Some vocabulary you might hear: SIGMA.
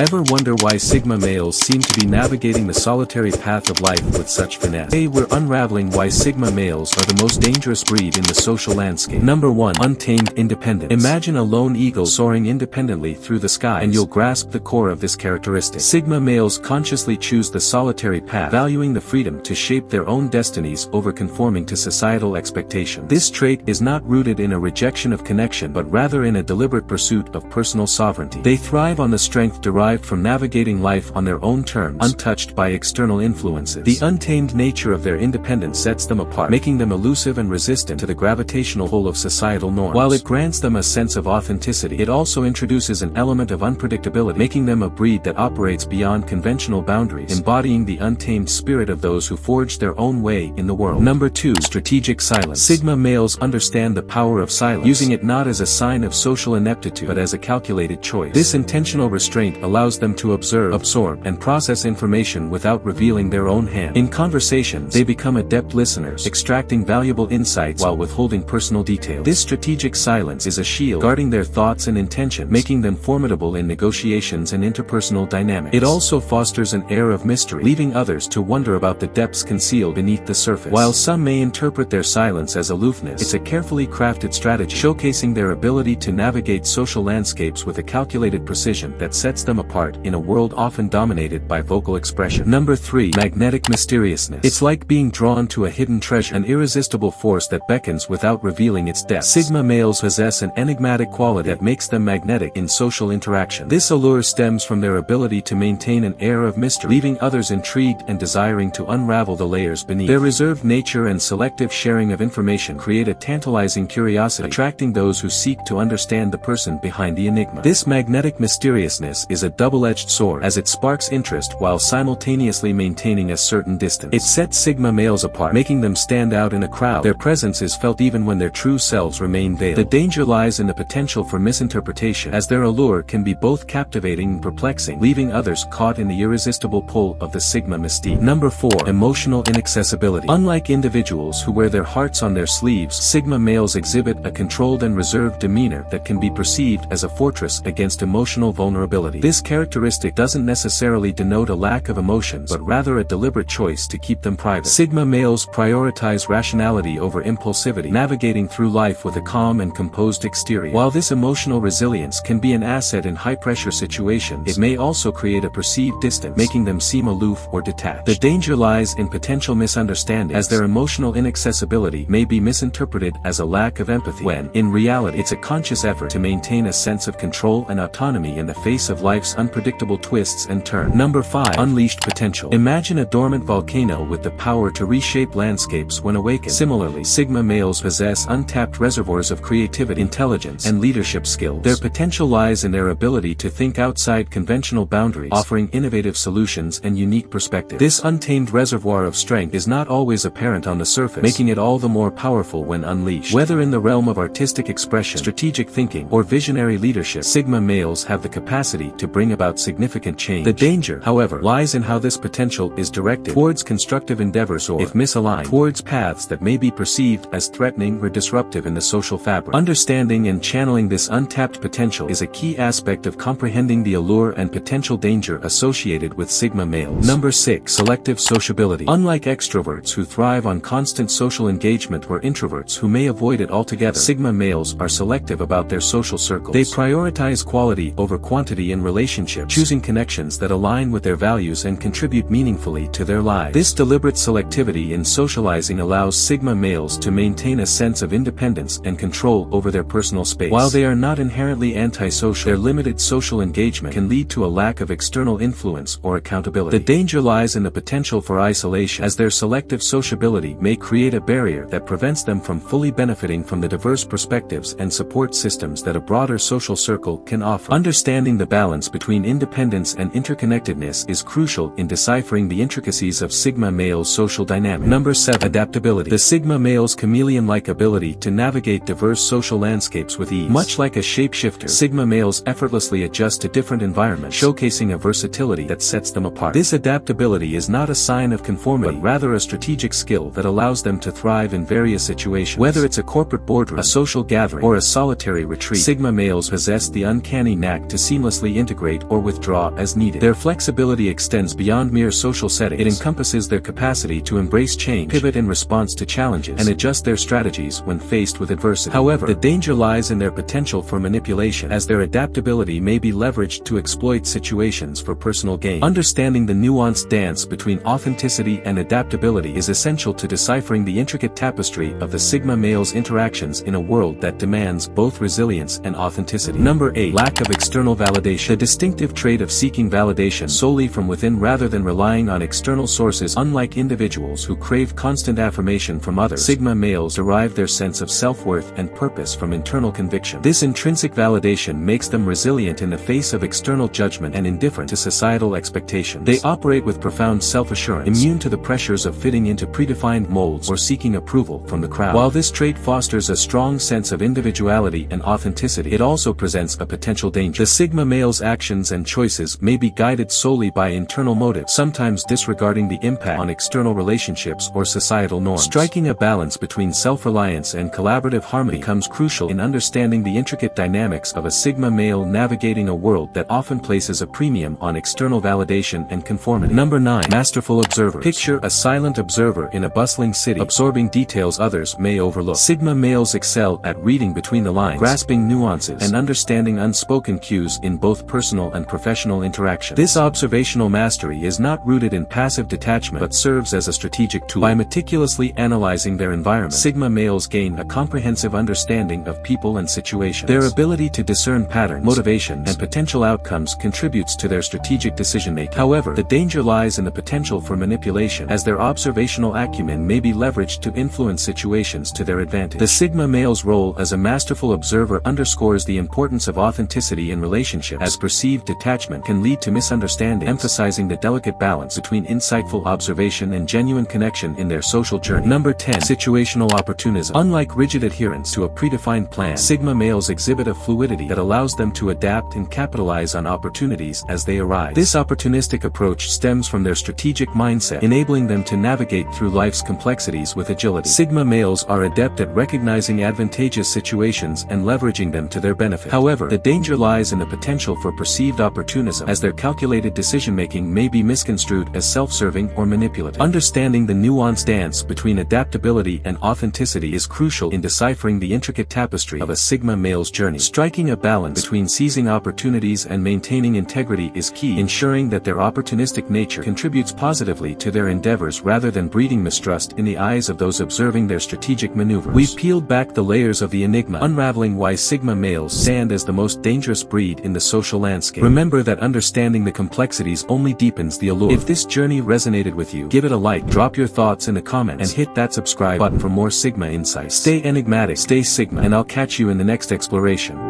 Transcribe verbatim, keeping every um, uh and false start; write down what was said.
Ever wonder why Sigma males seem to be navigating the solitary path of life with such finesse? Today we're unraveling why Sigma males are the most dangerous breed in the social landscape. Number one. Untamed independence. Imagine a lone eagle soaring independently through the sky, and you'll grasp the core of this characteristic. Sigma males consciously choose the solitary path, valuing the freedom to shape their own destinies over conforming to societal expectation. This trait is not rooted in a rejection of connection, but rather in a deliberate pursuit of personal sovereignty. They thrive on the strength derived from navigating life on their own terms, untouched by external influences. The untamed nature of their independence sets them apart, making them elusive and resistant to the gravitational pull of societal norms. While it grants them a sense of authenticity, it also introduces an element of unpredictability, making them a breed that operates beyond conventional boundaries, embodying the untamed spirit of those who forge their own way in the world. Number two. Strategic silence. Sigma males understand the power of silence, using it not as a sign of social ineptitude but as a calculated choice. This intentional restraint allows allows them to observe, absorb, and process information without revealing their own hand. In conversations, they become adept listeners, extracting valuable insights while withholding personal details. This strategic silence is a shield guarding their thoughts and intentions, making them formidable in negotiations and interpersonal dynamics. It also fosters an air of mystery, leaving others to wonder about the depths concealed beneath the surface. While some may interpret their silence as aloofness, it's a carefully crafted strategy, showcasing their ability to navigate social landscapes with a calculated precision that sets them apart Apart in a world often dominated by vocal expression. Number three. Magnetic mysteriousness. It's like being drawn to a hidden treasure, an irresistible force that beckons without revealing its depth. Sigma males possess an enigmatic quality that makes them magnetic in social interaction. This allure stems from their ability to maintain an air of mystery, leaving others intrigued and desiring to unravel the layers beneath. Their reserved nature and selective sharing of information create a tantalizing curiosity, attracting those who seek to understand the person behind the enigma. This magnetic mysteriousness is a double-edged sword, as it sparks interest while simultaneously maintaining a certain distance. It sets Sigma males apart, making them stand out in a crowd. Their presence is felt even when their true selves remain veiled. The danger lies in the potential for misinterpretation, as their allure can be both captivating and perplexing, leaving others caught in the irresistible pull of the Sigma mystique. Number four. Emotional inaccessibility. Unlike individuals who wear their hearts on their sleeves, Sigma males exhibit a controlled and reserved demeanor that can be perceived as a fortress against emotional vulnerability. This This characteristic doesn't necessarily denote a lack of emotions, but rather a deliberate choice to keep them private. Sigma males prioritize rationality over impulsivity, navigating through life with a calm and composed exterior. While this emotional resilience can be an asset in high-pressure situations, it may also create a perceived distance, making them seem aloof or detached. The danger lies in potential misunderstandings, as their emotional inaccessibility may be misinterpreted as a lack of empathy, when, in reality, it's a conscious effort to maintain a sense of control and autonomy in the face of life's unpredictable twists and turns. Number five. Unleashed potential. Imagine a dormant volcano with the power to reshape landscapes when awakened. Similarly, Sigma males possess untapped reservoirs of creativity, intelligence, and leadership skills. Their potential lies in their ability to think outside conventional boundaries, offering innovative solutions and unique perspectives. This untamed reservoir of strength is not always apparent on the surface, making it all the more powerful when unleashed. Whether in the realm of artistic expression, strategic thinking, or visionary leadership, Sigma males have the capacity to bring about significant change. The danger, however, lies in how this potential is directed, towards constructive endeavors or, if misaligned, towards paths that may be perceived as threatening or disruptive in the social fabric. Understanding and channeling this untapped potential is a key aspect of comprehending the allure and potential danger associated with Sigma males. Number six. Selective sociability. Unlike extroverts who thrive on constant social engagement or introverts who may avoid it altogether, Sigma males are selective about their social circles. They prioritize quality over quantity in relationships, choosing connections that align with their values and contribute meaningfully to their lives. This deliberate selectivity in socializing allows Sigma males to maintain a sense of independence and control over their personal space. While they are not inherently antisocial, their limited social engagement can lead to a lack of external influence or accountability. The danger lies in the potential for isolation, as their selective sociability may create a barrier that prevents them from fully benefiting from the diverse perspectives and support systems that a broader social circle can offer. Understanding the balance between independence and interconnectedness is crucial in deciphering the intricacies of Sigma males' social dynamic. Number seven. Adaptability. The Sigma male's chameleon-like ability to navigate diverse social landscapes with ease. Much like a shapeshifter, Sigma males effortlessly adjust to different environments, showcasing a versatility that sets them apart. This adaptability is not a sign of conformity, but rather a strategic skill that allows them to thrive in various situations. Whether it's a corporate boardroom, a social gathering, or a solitary retreat, Sigma males possess the uncanny knack to seamlessly integrate accelerate or withdraw as needed. Their flexibility extends beyond mere social settings. It encompasses their capacity to embrace change, pivot in response to challenges, and adjust their strategies when faced with adversity. However, the danger lies in their potential for manipulation, as their adaptability may be leveraged to exploit situations for personal gain. Understanding the nuanced dance between authenticity and adaptability is essential to deciphering the intricate tapestry of the Sigma male's interactions in a world that demands both resilience and authenticity. Number eight. Lack of external validation. The distinctive trait of seeking validation solely from within rather than relying on external sources. Unlike individuals who crave constant affirmation from others, Sigma males derive their sense of self-worth and purpose from internal conviction. This intrinsic validation makes them resilient in the face of external judgment and indifferent to societal expectations. They operate with profound self-assurance, immune to the pressures of fitting into predefined molds or seeking approval from the crowd. While this trait fosters a strong sense of individuality and authenticity, it also presents a potential danger. The Sigma male's actions and choices may be guided solely by internal motives, sometimes disregarding the impact on external relationships or societal norms. Striking a balance between self-reliance and collaborative harmony becomes crucial in understanding the intricate dynamics of a Sigma male navigating a world that often places a premium on external validation and conformity. Number nine. Masterful observers. Picture a silent observer in a bustling city, absorbing details others may overlook. Sigma males excel at reading between the lines, grasping nuances, and understanding unspoken cues in both personal and professional interaction. This observational mastery is not rooted in passive detachment but serves as a strategic tool. By meticulously analyzing their environment, Sigma males gain a comprehensive understanding of people and situations. Their ability to discern patterns, motivations, and potential outcomes contributes to their strategic decision-making. However, the danger lies in the potential for manipulation, as their observational acumen may be leveraged to influence situations to their advantage. The Sigma male's role as a masterful observer underscores the importance of authenticity in relationships, as perceived detachment can lead to misunderstanding, emphasizing the delicate balance between insightful observation and genuine connection in their social journey. Number ten. Situational opportunism. Unlike rigid adherence to a predefined plan, Sigma males exhibit a fluidity that allows them to adapt and capitalize on opportunities as they arise. This opportunistic approach stems from their strategic mindset, enabling them to navigate through life's complexities with agility. Sigma males are adept at recognizing advantageous situations and leveraging them to their benefit. However, the danger lies in the potential for perceived opportunism, as their calculated decision-making may be misconstrued as self-serving or manipulative. Understanding the nuanced dance between adaptability and authenticity is crucial in deciphering the intricate tapestry of a Sigma male's journey. Striking a balance between seizing opportunities and maintaining integrity is key, ensuring that their opportunistic nature contributes positively to their endeavors rather than breeding mistrust in the eyes of those observing their strategic maneuvers. We've peeled back the layers of the enigma, unraveling why Sigma males stand as the most dangerous breed in the social landscape. Remember that understanding the complexities only deepens the allure. If this journey resonated with you, give it a like, drop your thoughts in the comments, and hit that subscribe button for more Sigma insights. Stay enigmatic, stay Sigma, and I'll catch you in the next exploration.